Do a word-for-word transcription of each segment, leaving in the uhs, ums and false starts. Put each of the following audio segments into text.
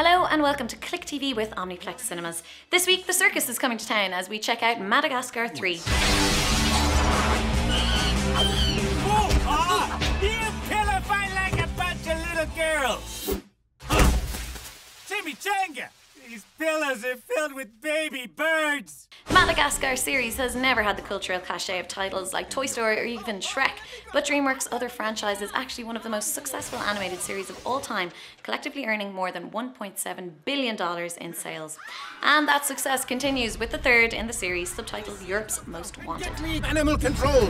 Hello and welcome to Click T V with Omniplex Cinemas. This week the circus is coming to town as we check out Madagascar three. Whoa, ah, you pillify like a bunch of little girls! Huh. Chimichanga! These pillows are filled with baby birds! Madagascar series has never had the cultural cachet of titles like Toy Story or even Shrek, but DreamWorks' other franchise is actually one of the most successful animated series of all time, collectively earning more than one point seven billion dollars in sales. And that success continues with the third in the series, subtitled Europe's Most Wanted. Animal control!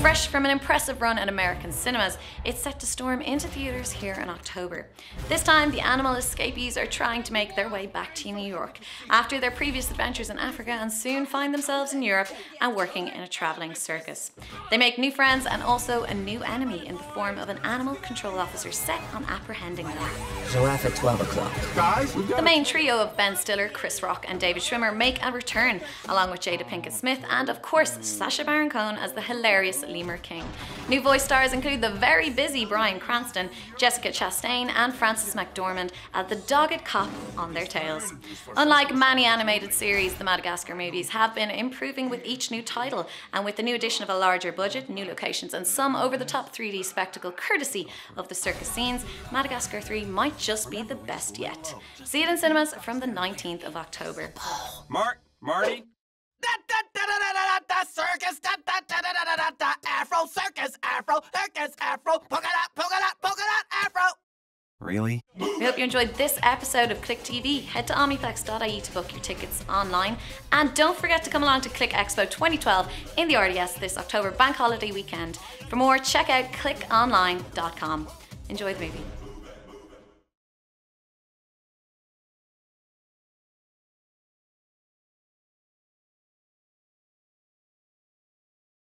Fresh from an impressive run at American cinemas, it's set to storm into theaters here in October. This time, the animal escapees are trying to make their way back to New York after their previous adventures in Africa and soon find themselves in Europe and working in a travelling circus. They make new friends and also a new enemy in the form of an animal control officer set on apprehending them. Giraffe at twelve o'clock. Guys, the main trio of Ben Stiller, Chris Rock and David Schwimmer make a return, along with Jada Pinkett Smith and of course Sasha Baron Cohen as the hilarious Lemur King. New voice stars include the very busy Bryan Cranston, Jessica Chastain and Frances McDormand as the dogged cop on their tails. Unlike many animated series, the Madagascar movies have been improving with each new title, and with the new addition of a larger budget, new locations and some over-the-top three D spectacle courtesy of the circus scenes, Madagascar three might just be the best yet. See it in cinemas from the nineteenth of October. Mark, Marty. Circus, Afro, circus, Afro, circus, Afro, polka dot, polka dot, polka dot, Afro. Really? We hope you enjoyed this episode of Click T V. Head to Omnifex dot I E to book your tickets online. And don't forget to come along to Click Expo twenty twelve in the R D S this October bank holiday weekend. For more, check out click online dot com. Enjoy the movie.